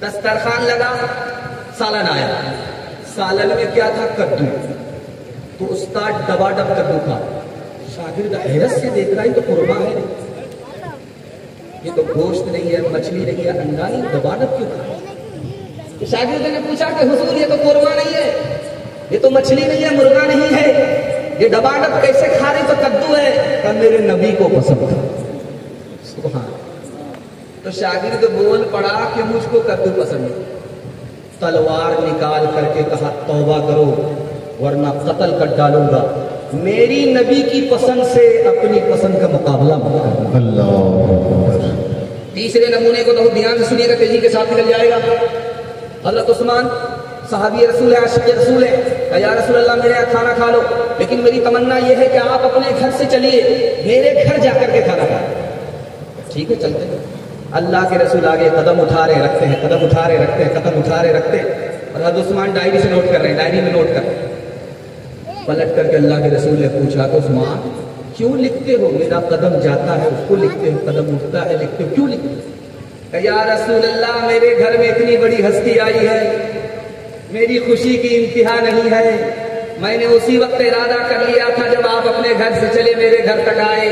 दस्तरखान लगा, सालन आया, सालन में क्या था? कद्दू। तो उस्ताद दबादब कद्दू खा, शागिर्द हैरत से देख रहा है तो कुर्मा है, ये तो गोश्त नहीं है, मछली नहीं है, अंडा ही, दबादब क्यों खा? तो शागिर्द ने पूछा कि हुजूर ये तो कुर्मा नहीं है, ये तो मछली नहीं है, मुर्गा नहीं है, ये दबादब कैसे खा रही तो कद्दू है? कहा मेरे नबी को पसंद था। सुभान। तो शागिर्द बोल पड़ा कि मुझको कद्दू पसंद है। तलवार निकाल करके कहा तौबा करो वरना कत्ल कर डालूंगा, मेरी नबी की पसंद से अपनी पसंद का मुकाबला मत करना। अल्लाह। तीसरे नमूने को बहुत ध्यान से सुनिएगा, तेजी के साथ निकल जाएगा। हजरत उस्मान सहाबी रसूल है, आशिक रसूल है, या रसूल अल्लाह मेरे यहाँ खाना खा लो, लेकिन मेरी तमन्ना यह है कि आप अपने घर से चलिए, मेरे घर जाकर के खाना खाओ। ठीक है चलते हैं। अल्लाह के रसूल आगे कदम उठा रहे रखते हैं, कदम उठा रहे रखते हैं, कदम उठा रहे रखते हैं, और हज़रत उस्मान डायरी से नोट कर रहे हैं, डायरी में नोट कर रहे हैं। पलट करके अल्लाह के रसूल ने पूछा कि उस्मान क्यों लिखते हो? मेरा कदम जाता है उसको लिखते हो, कदम उठता है लिखते हो, क्यों लिखते हो? या रसूल अल्लाह मेरे घर में इतनी बड़ी हस्ती आई है, मेरी खुशी की इंतहा नहीं है, मैंने उसी वक्त इरादा कर लिया था जब आप अपने घर से चले मेरे घर तक आए,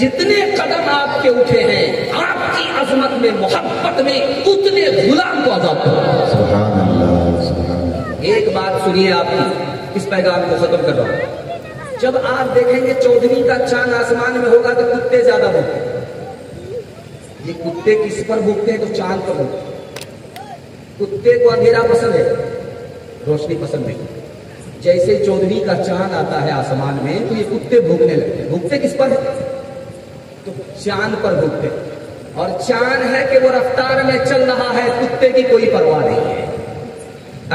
जितने कदम आपके उठे हैं आपकी अजमत में मोहब्बत में उतने गुलाम को आजाद करो। सुभान अल्लाह, सुभान अल्लाह। एक बात सुनिए, आपकी इस पैगाम को खत्म कर रहा हूं। जब आप देखेंगे चौधरी का चांद आसमान में होगा तो कुत्ते ज्यादा भूखते हैं। ये कुत्ते किस पर भूखते हैं? तो चांद पर भूखते हैं। कुत्ते को अंधेरा पसंद है, रोशनी पसंद नहीं। जैसे चौधरी का चांद आता है आसमान में तो ये कुत्ते भूखने लगते हैं। भूखते किस पर? तो चांद पर भूखते। और चांद है कि वो रफ्तार में चल रहा है, कुत्ते की कोई परवाह नहीं है।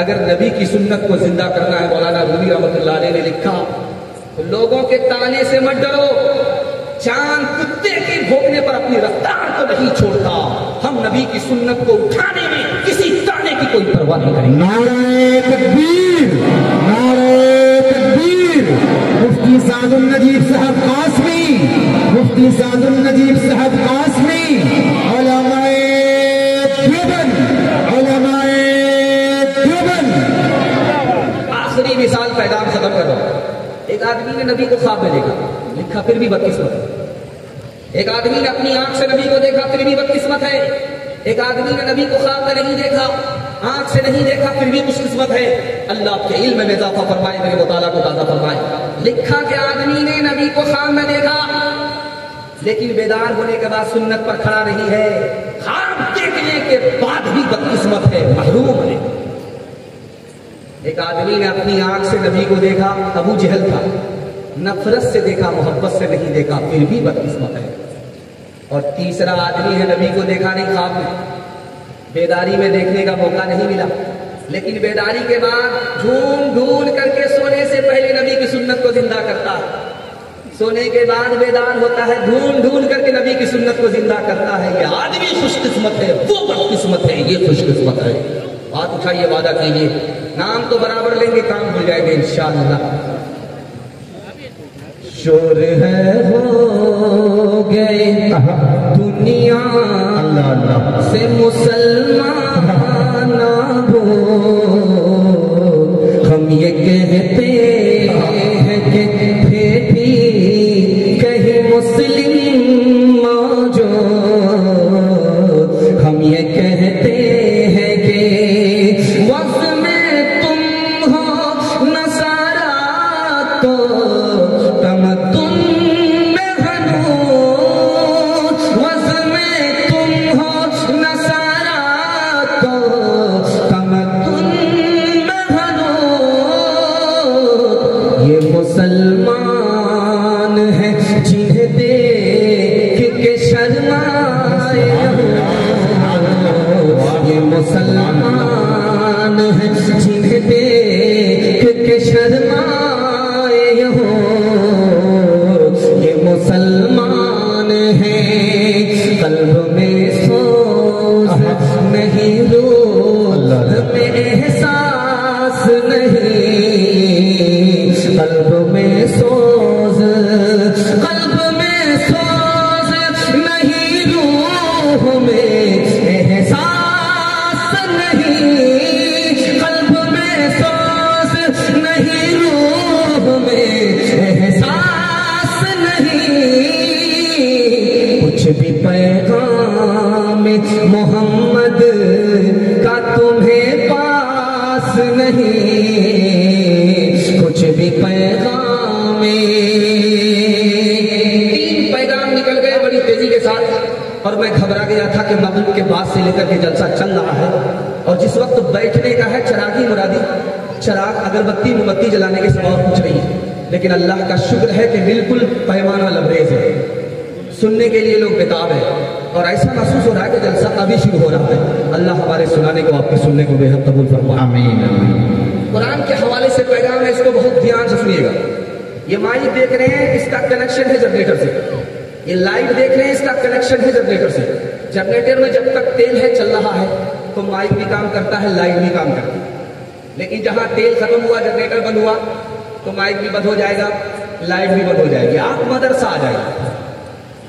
अगर नबी की सुन्नत को जिंदा करना है, मौलाना रूमी रहमतुल्लाह अलैह ने लिखा तो लोगों के ताने से मत डरो, चांद कुत्ते के भोगने पर अपनी रफ्तार को नहीं छोड़ता। हम नबी की सुन्नत को उठाने में किसी ताने की कोई परवाह नहीं करेंगे। नारे तकबीर, नारे तकबीर। मुफ्ती सादुन नजीब साहब कासमी, मुफ्ती सादुन नजीब साहब कासमी, उलमाए देवन, उलमाए देवन। आखिरी मिसाल, पैगाम खत्म कर दो। एक आदमी ने नबी को ख्वाब में देखा, लिखा फिर भी बदकिस्मत है। एक आदमी ने अपनी आंख से नबी को देखा, फिर भी बदकिस्मत है। एक आदमी ने नबी को ख्वाब में नहीं देखा, आंख से नहीं देखा, फिर भी खुशकिस्मत है। अल्लाह आपके इल्म में इजाफा फरमाए, मेरे मुताला को ताज़ा फरमाए। लिखा के आदमी ने नबी को ख्वाब में देखा, लेकिन बेदार होने के बाद सुन्नत पर खड़ा नहीं है, ख्वाब देखने के बाद भी बदकिस्मत है, महरूम है। एक आदमी ने अपनी आंख से नबी को देखा, अबू जहल था, नफरत से देखा, मोहब्बत से नहीं देखा, फिर भी बदकिस्मत है। और तीसरा आदमी है, नबी को देखा नहीं ख्वाब में, बेदारी में देखने का मौका नहीं मिला, लेकिन बेदारी के बाद झूम ढूल करके सोने से पहले नबी की सुन्नत को जिंदा करता है, सोने के बाद बेदार होता है, ढूंढ ढूंढ करके नबी की सुन्नत को जिंदा करता है। ये आदमी खुशकिस्मत है, वो बदकिस्मत है, ये खुशकिस्मत है। बात उठाइए, वादा कीजिए, नाम तो बराबर लेंगे, काम भूल जाएंगे इंशाअल्लाह। शोर है हो गए दुनिया से मुसलमान ना हो, हम ये कहते हैं कि फिर भी कहीं मुस्लिम मौजूद, हम ये कहते हैं कि वक्त सलमान है जिन्हें देख के शर्माए हो, ये मुसलमान है जिन्हें देख के शर्माए हो, ये मुसलमान है कल्ब में सोच नहीं, रूह में एहसास नहीं, कल्ब में सोज, कल्ब में सोज नहीं, रूह में एहसास मोहम्मद का तुम्हें पास नहीं कुछ भी पैगाम। तीन पैगाम निकल गए बड़ी तेजी के साथ और मैं घबरा गया था कि मगरिब के बाद से लेकर के जलसा चल रहा है और जिस वक्त बैठने का है चरागी मुरादी चराग अगरबत्ती मोमबत्ती जलाने के सिवा और कुछ नहीं है। लेकिन अल्लाह का शुक्र है कि बिल्कुल पैमाना लबरेज है, सुनने के लिए लोग बेताब है और ऐसा महसूस हो रहा है कि जलसा अभी शुरू हो रहा है। अल्लाह हमारे सुनाने को आपके सुनने को बेहद कबूल फरमाए, आमीन। कुरान के हवाले से पैगाम है, इसको बहुत ध्यान से सुनिएगा। ये माइक देख रहे हैं, इसका कनेक्शन है जनरेटर से। ये लाइट देख रहे हैं, इसका कनेक्शन है जनरेटर से। जनरेटर में जब तक तेल है चल रहा है तो माइक भी काम करता है, लाइट भी काम करती है। लेकिन जहाँ तेल खत्म हुआ, जनरेटर बंद हुआ तो माइक भी बंद हो जाएगा, लाइट भी बंद हो जाएगी। आप मदरसा आ जाएगा,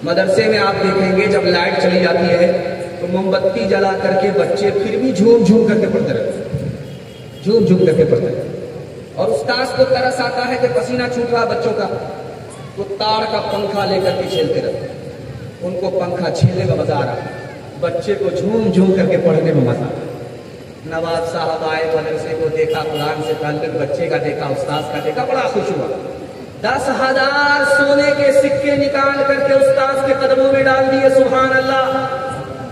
मदरसे में आप देखेंगे जब लाइट चली जाती है तो मोमबत्ती जला करके बच्चे फिर भी झूम झूम करके पढ़ते रहते, झूम झूम करके पढ़ते रहते। और उस्ताद को तरस आता है कि पसीना छूट रहा बच्चों का, तो ताड़ का पंखा लेकर के छेलते रहते। उनको पंखा छेलने का मजा आ रहा है, बच्चे को झूम झूम करके पढ़ने में मजा। नवाब साहब आए, मदरसे को देखा, कुरान से ताल्लुक बच्चे का देखा, उस्ताद का देखा, बड़ा खुश हुआ। 10,000 सोने के सिक्के निकाल करके उस्ताद के कदमों में डाल दिए। सुभान अल्लाह,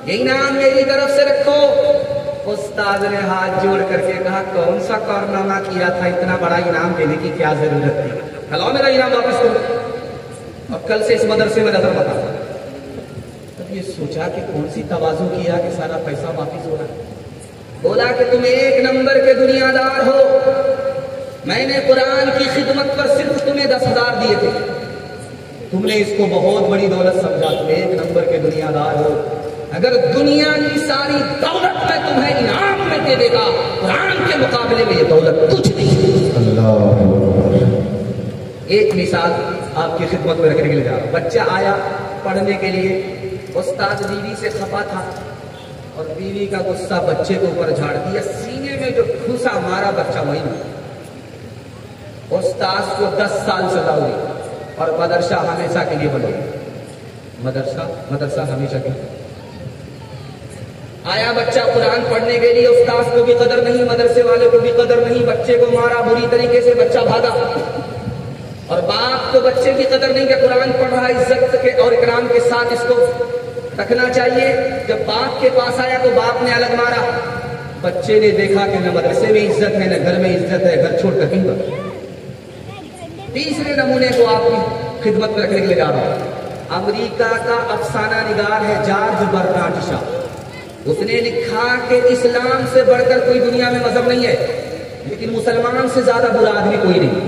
ये इनाम मेरी तरफ से रखो। उस्ताद ने हाथ जोड़ करके कहा, कौन सा कारनामा किया था, इतना बड़ा इनाम देने की क्या जरूरत थी, हलाओ मेरा इनाम वापस करो। अब कल से इस मदरसे में नजर बता। तब ये सोचा कि कौन सी तवाजु किया कि सारा पैसा वापिस हो रहा है। बोला कि तुम एक नंबर के दुनियादार हो, मैंने कुरान की खिदमत पर सिर्फ तुम्हें 10,000 दिए थे, तुमने इसको बहुत बड़ी दौलत समझा, तुम एक नंबर के दुनियादार हो। अगर दुनिया की सारी दौलत में तुम्हें इनाम में दे देगा, कुरान के मुकाबले में ये दौलत कुछ नहीं। अल्लाह, एक मिसाल आपकी खिदमत में रखने के लिए जा रहा हूं। बच्चा आया पढ़ने के लिए, उस्ताद बीवी से खफा था और बीवी का गुस्सा बच्चे के ऊपर झाड़ दिया। सीने में जो घुसा मारा बच्चा वही मारा। उस्ताद को 10 साल सजा हुई और मदरसा हमेशा के लिए बंद हो गया। मदरसा हमेशा के लिए। आया बच्चा कुरान पढ़ने के लिए, उस्ताद को भी कदर नहीं, मदरसे वाले को भी कदर नहीं, बच्चे को मारा बुरी तरीके से, बच्चा भागा। और बाप को बच्चे की कदर नहीं कि कुरान पढ़ रहा है, इज्जत के और इकराम के साथ इसको रखना चाहिए। जब बाप के पास आया तो बाप ने अलग मारा। बच्चे ने देखा कि न मदरसे में इज्जत है न घर में इज्जत है, घर छोड़ कर कहीं। तीसरे नमूने को आपकी खिदमत में रखने के लिए जा रहा हूं। अमरीका का अफसाना निगार है जॉर्ज बर्नार्ड शॉ। उसने लिखा कि इस्लाम से बढ़कर कोई दुनिया में मजहब नहीं है, लेकिन मुसलमान से ज्यादा बुरा आदमी कोई नहीं।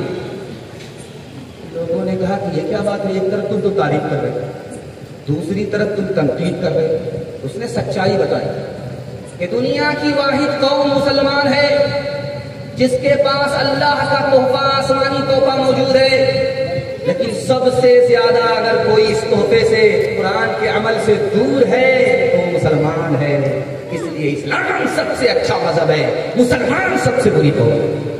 लोगों ने कहा कि ये क्या बात है, एक तरफ तुम तो तारीफ कर रहे हो, दूसरी तरफ तुम तनकीद कर रहे हो। उसने सच्चाई बताई कि दुनिया की वाहिद कौम मुसलमान है जिसके पास अल्लाह का तोहफा, आसमानी तोहफा मौजूद है। लेकिन सबसे ज्यादा अगर कोई इस तोहफे से, कुरान के अमल से दूर है तो मुसलमान है। इसलिए इस्लाम सबसे अच्छा मजहब है, मुसलमान सबसे बुरी कौम है।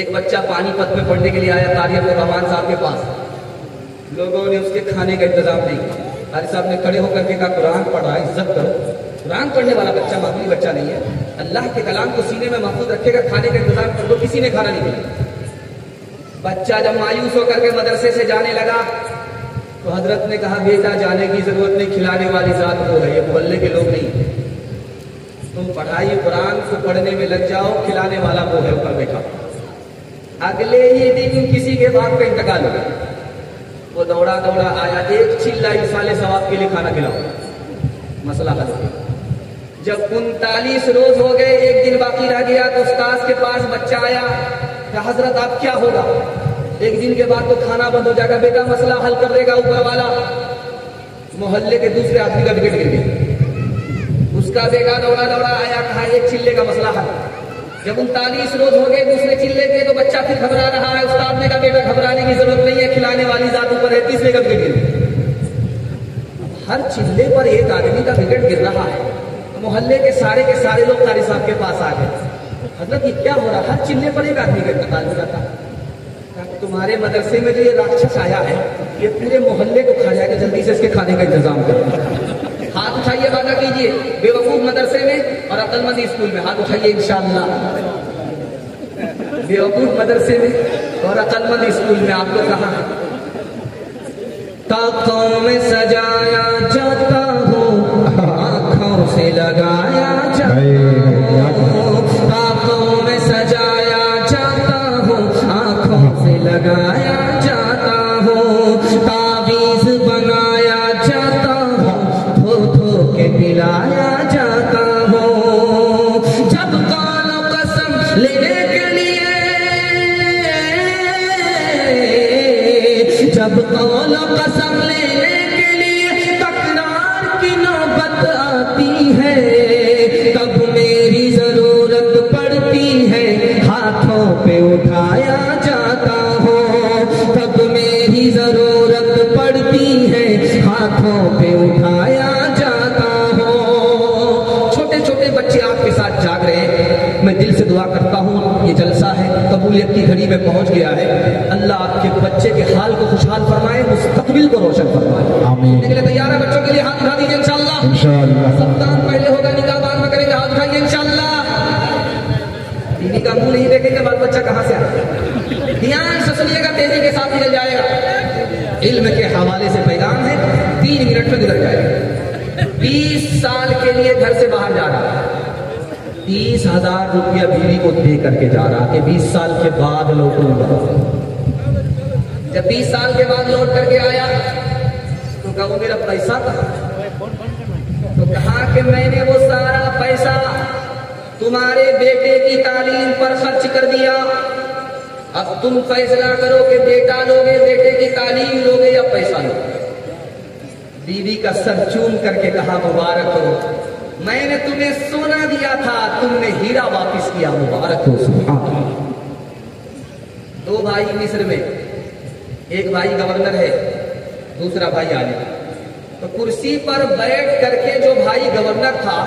एक बच्चा पानीपत में पढ़ने के लिए आया कारी अब्दुल रहमान साहब के पास। लोगों ने उसके खाने का इंतजाम नहीं किया। कारी साहब ने खड़े होकर के कहा, कुरान पढ़ा, इज्जत करो, कुरान पढ़ने वाला बच्चा मामूली बच्चा नहीं है, अल्लाह के कलाम को सीने में महफूज रखेगा, खाने का इंतजाम कर दो। किसी ने खाना नहीं दिया। बच्चा जब मायूस होकर के मदरसे से जाने लगा तो हजरत ने कहा, बेटा जाने की जरूरत नहीं, खिलाने वाली जात वो है, ये मोहल्ले के लोग नहीं। तुम पढ़ाई कुरान को पढ़ने में लग जाओ, खिलाने वाला वो है ऊपर बैठा। अगले ही दिन किसी के बाप का इंतकाल हो गया। वो दौड़ा दौड़ा आया, एक चिल्ला साले सवाब के लिए खाना खिलाओ, मसला हल हो गया। जब 39 रोज हो गए, एक दिन बाकी रह गया तो उस्ताद के पास बच्चा आया, क्या हजरत आप क्या होगा, एक दिन के बाद तो खाना बंद हो जाएगा, बेटा मसला हल कर देगा ऊपर वाला। मोहल्ले के दूसरे आदमी का विकेट गिर गया। उसका बेटा दौड़ा दौड़ा आया, कहा एक चिल्ले का मसला हल। जब 39 रोज हो गए दूसरे चिल्ले के तो बच्चा फिर घबरा रहा है। उस्ताद ने कहा, बेटा घबराने की जरूरत नहीं है, खिलाने वाली जात ऊपर है। तीसरे का विकेट गिर। हर चिल्ले पर एक आदमी का विकेट गिर रहा है। मोहल्ले के सारे लोग कारी साहब के पास आ गए। मतलब कि क्या हो रहा, हर चिल्ले पर एक आदमी का ताल्लुक था। तुम्हारे मदरसे में जो ये राक्षस आया है ये पूरे मोहल्ले को खा जाएगा, जल्दी से इसके खाने का इंतजाम करो। हाथ उठाइए, वादा कीजिए बेवकूफ मदरसे में और अक्लमंदी स्कूल में, हाथ उठाइए इंशाल्लाह। बेवकूफ मदरसे में और अक्लमंदी स्कूल में आपको कहा है। ताक़ों में सजाया जाता हूँ, आँखों से लगाया जाता हूँ। ताक़ों में सजाया जाता हूँ, आँखों से लगाया जाता हूँ। ताबीज़ बनाया जाता हूँ, धो धो के पिलाया जाता हूँ। जब कानों कसम लेने के लिए, जब कानों कसम लेने के लिए तकरार की नौबत आती है, तब मेरी जरूरत पड़ती है, हाथों पे उठाया जाता हूँ। तब मेरी जरूरत पड़ती है, हाथों पे उठाया जाता हूँ। छोटे छोटे बच्चे आपके साथ जाग रहे हैं, मैं दिल से दुआ करता हूँ ये जलसा है कबूलियत की घड़ी में पहुँच गया है। अल्लाह आपके बच्चे के हाल को खुशहाल फरमाए, मुस्तकबिल को रोशन फरमाए। आमीन। तैयार है बच्चों के लिए, हाथ उठा दीजिए इंशाल्लाह। सप्ताह पहले होगा, निकाह बाद में करेंगे, हाथ उठाइए इंशाल्लाह। बीवी का मुंह नहीं देखेंगे, बाल बच्चा कहाँ से आएगा। ध्यान से सुनिएगा, तेजी के साथ निकल जाएगा। इल्म के हवाले से पैगाम है, 3 मिनट में गुजर जाएगा। 20 साल के लिए घर से बाहर जा रहा है, 30,000 रुपया बीवी को दे करके जा रहा है। 20 साल के बाद लौटूंगा। जब 20 साल के बाद लौट करके आया तो कहा मेरा पैसा कहाँ, तो कहा कि मैंने वो सारा पैसा तुम्हारे बेटे की तालीम पर खर्च कर दिया। अब तुम फैसला करो कि बेटा लोगे, बेटे की तालीम लोगे या पैसा लोगे। बीवी का सर चूम करके कहा मुबारक हो, मैंने तुम्हें सोना दिया था, तुमने हीरा वापस किया, मुबारक हो। सुभान। 2 भाई मिस्र में, एक भाई गवर्नर है, दूसरा भाई आलिम। तो कुर्सी पर बैठ करके जो भाई गवर्नर था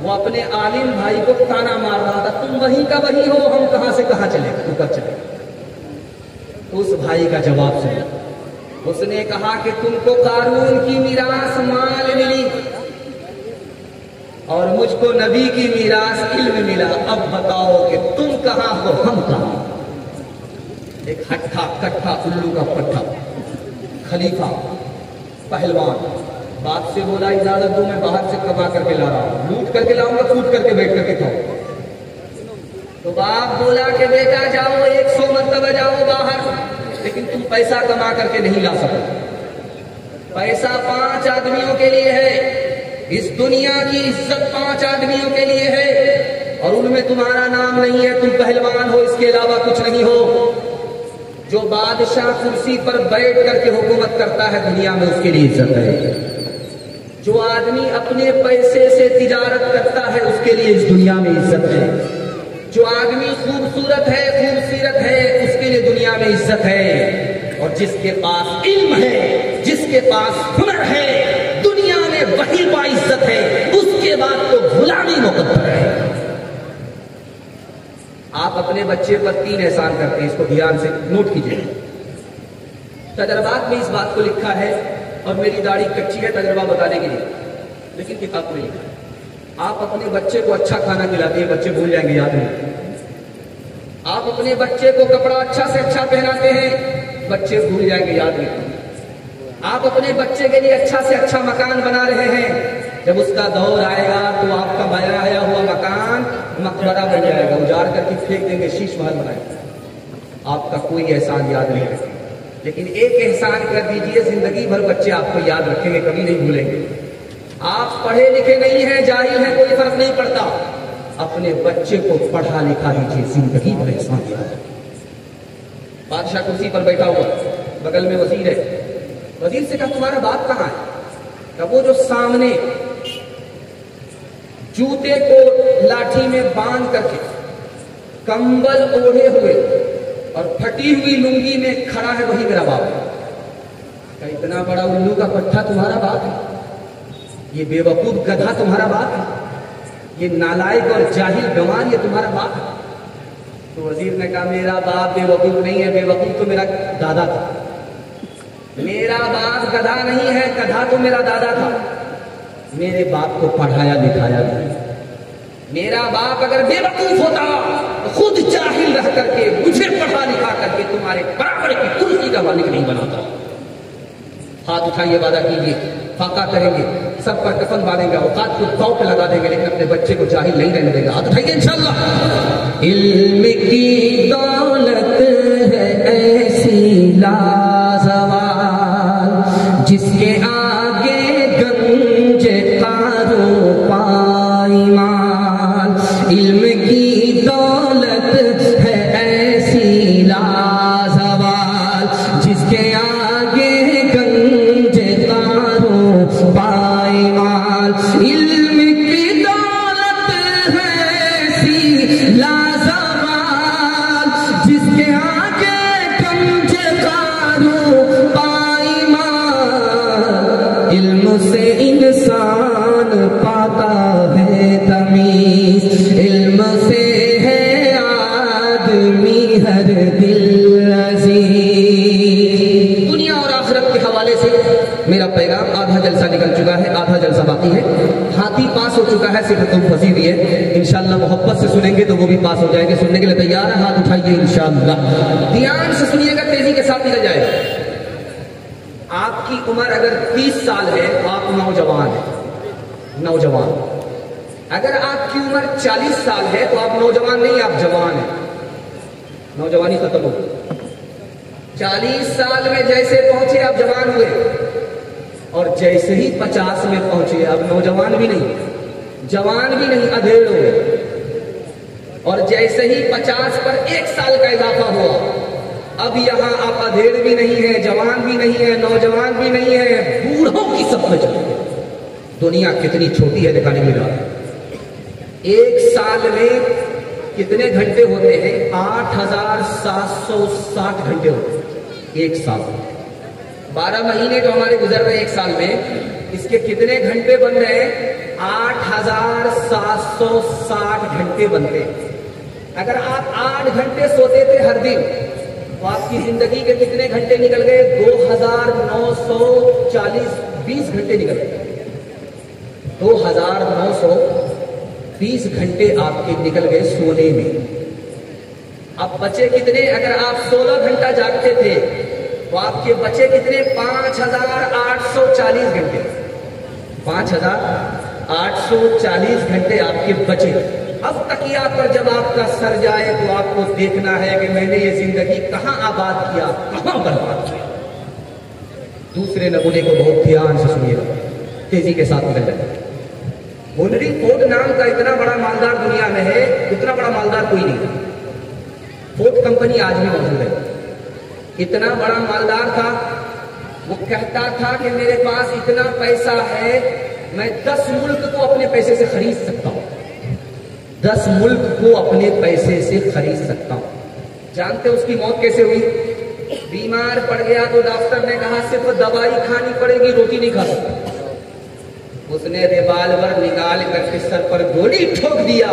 वो अपने आलिम भाई को ताना मार रहा था, तुम वहीं का वहीं हो, हम कहां से कहां चले, ऊपर चले। उस भाई का जवाब सुना, उसने कहा कि तुमको कारून की मीरास माल मिली और मुझको नबी की मीरास इल्म मिला, अब बताओ कि तुम कहां हो, हम कहां। एक हट्ठा कट्ठा उल्लू का पट्ठा खलीफा पहलवान बाप से बोला, इजाजत दो मैं बाहर से कमा करके ला रहा हूं, लूट करके लाऊंगा, कूद करके बैठ करके खाओ। तो बाप बोला कि बेटा जाओ 100 मरतबा जाओ बाहर, लेकिन तुम पैसा कमा करके नहीं ला सको। पैसा 5 आदमियों के लिए है, इस दुनिया की इज्जत 5 आदमियों के लिए है, और उनमें तुम्हारा नाम नहीं है, तुम पहलवान हो, इसके अलावा कुछ नहीं हो। जो बादशाह कुर्सी पर बैठ करके हुकूमत करता है दुनिया में उसके लिए इज्जत है, जो आदमी अपने पैसे से तिजारत करता है उसके लिए इस दुनिया में इज्जत है, जो आदमी खूबसूरत है खूबसीरत है उसके लिए दुनिया में इज्जत है, और जिसके पास इल्म है जिसके पास हुनर है वही बाइज्जत है, उसके बाद तो गुलामी मुकद्दर है। आप अपने बच्चे पर 3 एहसान करते हैं, इसको ध्यान से नोट कीजिए। तजर्बात में इस बात को लिखा है, और मेरी दाढ़ी कच्ची है तजर्बा बताने के लिए, लेकिन किताब में लिखा है। आप अपने बच्चे को अच्छा खाना खिलाते हैं, बच्चे भूल जाएंगे, याद नहीं। आप अपने बच्चे को कपड़ा अच्छा से अच्छा पहनाते हैं, बच्चे भूल जाएंगे, याद नहीं। आप अपने बच्चे के लिए अच्छा से अच्छा मकान बना रहे हैं, जब उसका दौर आएगा तो आपका बनाया हुआ मकान मकबरा बन जाएगा, उजाड़ करके फेंक देंगे, शीश महल बनाएगा। आपका कोई एहसान याद नहीं रखेगा, लेकिन एक एहसान कर दीजिए, जिंदगी भर बच्चे आपको याद रखेंगे, कभी नहीं भूलेंगे। आप पढ़े लिखे नहीं हैं, जाहिल हैं, कोई फर्क नहीं पड़ता, अपने बच्चे को पढ़ा लिखा दीजिए, जिंदगी भर एहसान याद रखेंगे। बादशाह कुर्सी पर बैठा हुआ, बगल में वजीर है, वजीर से कहा तुम्हारा बाप कहाँ है। वो जो सामने जूते को लाठी में बांध करके कंबल ओढ़े हुए और फटी हुई लुंगी में खड़ा है, वही मेरा बाप है। इतना बड़ा उल्लू का पट्टा तुम्हारा बाप है, ये बेवकूफ गधा तुम्हारा बाप है, ये नालायक और जाहिल गंवार ये तुम्हारा बाप है। तो वजीर ने कहा मेरा बाप बेवकूफ नहीं है, बेवकूफ तो मेरा दादा था। मेरा बाप गधा नहीं है, गधा तो मेरा दादा था। मेरे बाप को पढ़ाया लिखाया गया। मेरा बाप अगर बेवकूफ होता तो खुद जाहिल रह करके मुझे पढ़ा लिखा करके तुम्हारे बराबर की कुर्सी का मालिक नहीं बनाता। हाथ उठाइए, वादा कीजिए, फाका करेंगे, सब पर कफन बांधेंगे, औकात को दाव पे लगा देंगे, लेकिन अपने बच्चे को जाहिल नहीं रहने देंगे। हाथ उठाइए इंशाल्लाह। इल्म की दौलत है ऐसी लाज़वाल, जिसके आगे गंज कारो पायमाल। इल्म की दौलत है ऐसी लाज़वाल, जिसके आगे गंज कारो पायमाल। इल्म की दौलत है ऐसी लाज़वाल, जिसके आगे गंज कारो पायमाल। इल्म से इंसान पाता है तमीज़, इल्म से है आदमी हर दिल अज़ीज़। दुनिया और आखिरत के हवाले से मेरा पैगाम आधा जलसा निकल चुका है, आधा जलसा बाकी है। हाथी पास हो चुका है, सिर्फ तुम फंसी हुई है। इंशाल्लाह मोहब्बत से सुनेंगे तो वो भी पास हो जाएंगे। सुनने के लिए तैयार है? हाथ उठाइए इंशाल्लाह। ध्यान से सुनिएगा, तेजी के साथ निकल जाएगा। आपकी उम्र अगर 30 साल है, आप नौजवान हैं, नौजवान। अगर आपकी उम्र 40 साल है तो आप नौजवान नहीं, आप जवान हैं, नौजवानी खत्म हो। 40 साल में जैसे पहुंचे आप जवान हुए, और जैसे ही 50 में पहुंचे आप नौजवान भी नहीं, जवान भी नहीं, अधेड़ हुए। और जैसे ही 50 पर 1 साल का इजाफा हुआ, अब यहाँ आप अधेड़ भी नहीं है, जवान भी नहीं है, नौजवान भी नहीं है, बूढ़ों की सब में चले। दुनिया कितनी छोटी है दिखाने में जा रहा। 1 साल में कितने घंटे होते हैं? 8760 घंटे होते हैं 1 साल। 12 महीने जो हमारे गुजर रहे 1 साल में, इसके कितने घंटे बन रहे हैं? 8760 घंटे बनते हैं। अगर आप 8 घंटे सोते थे हर दिन, तो आपकी जिंदगी के कितने घंटे निकल गए? 2940 घंटे निकल गए। 2920 घंटे आपके निकल गए सोने में। अब बचे कितने? अगर आप 16 घंटा जागते थे तो आपके बचे कितने? 5840 घंटे। 5840 घंटे आपके बचे। अब तकिया पर जब आपका सर जाए तो आपको देखना है कि मैंने ये जिंदगी कहां आबाद किया, कहां बर्बाद किया। दूसरे नमूने को बहुत ध्यान से सुनिएगा, तेजी के साथ निकल जाए। हेनरी फोर्ड नाम का इतना बड़ा मालदार दुनिया में है, इतना बड़ा मालदार कोई नहीं। फोर्ड कंपनी आज भी मौजूद है। इतना बड़ा मालदार था, वो कहता था कि मेरे पास इतना पैसा है, मैं 10 मुल्क को अपने पैसे से खरीद सकता हूं। 10 मुल्क को अपने पैसे से खरीद सकता हूं। जानते उसकी मौत कैसे हुई? बीमार पड़ गया तो डॉक्टर ने कहा सिर्फ दवाई खानी पड़ेगी, रोटी नहीं खा सकता। उसने रिवाल्वर निकाल करके सर पर गोली ठोक दिया।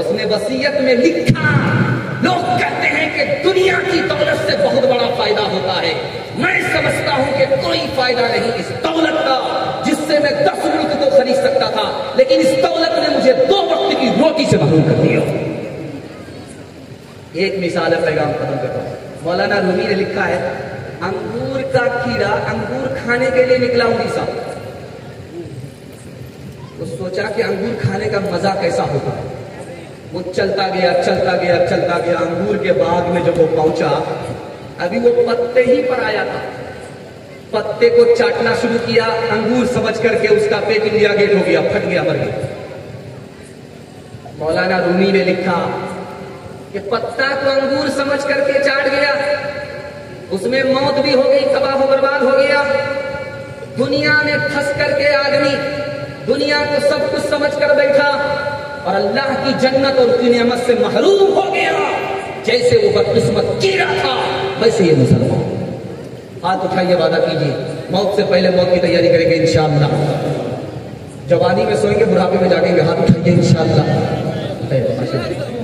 उसने वसीयत में लिखा, लोग कहते हैं कि दुनिया की दौलत से बहुत बड़ा फायदा होता है, मैं समझता हूं कि कोई फायदा नहीं इस दौलत का जिससे मैं 10 मुल्क को खरीद सकता था, लेकिन इस दौलत ने मुझे 2 वक्त की रोटी से महरूम कर दिया। एक मिसाल है, पैगाम खत्म करता हूं। मौलाना रूमी ने लिखा है, अंगूर का कीड़ा अंगूर खाने के लिए निकला उड़ीसा। तो सोचा कि अंगूर खाने का मजा कैसा होगा। वो चलता गया, चलता गया, चलता गया। अंगूर के बाग में जब वो पहुंचा, अभी वो पत्ते ही पर आया था। पत्ते को चाटना शुरू किया, अंगूर समझ करके उसका पेट इंडिया गेट हो गया, फट गया, मर गया। मौलाना रूमी ने लिखा कि पत्ता को अंगूर समझ करके चाट गया, उसमें मौत भी हो गई, तबाह बर्बाद हो गया। दुनिया में फंस करके आदमी दुनिया को सब कुछ समझ कर बैठा और अल्लाह की जन्नत और उसकी नेमत से महरूम हो गया। जैसे वो बदकिस्मत कीड़ा था, वैसे ये मुसलमान। हाथ उठाइए, वादा कीजिए, मौत से पहले मौत की तैयारी करेंगे इंशाअल्लाह। जवानी में सोएंगे, बुढ़ापे में जाके हाथ उठाएंगे इंशाल्लाह।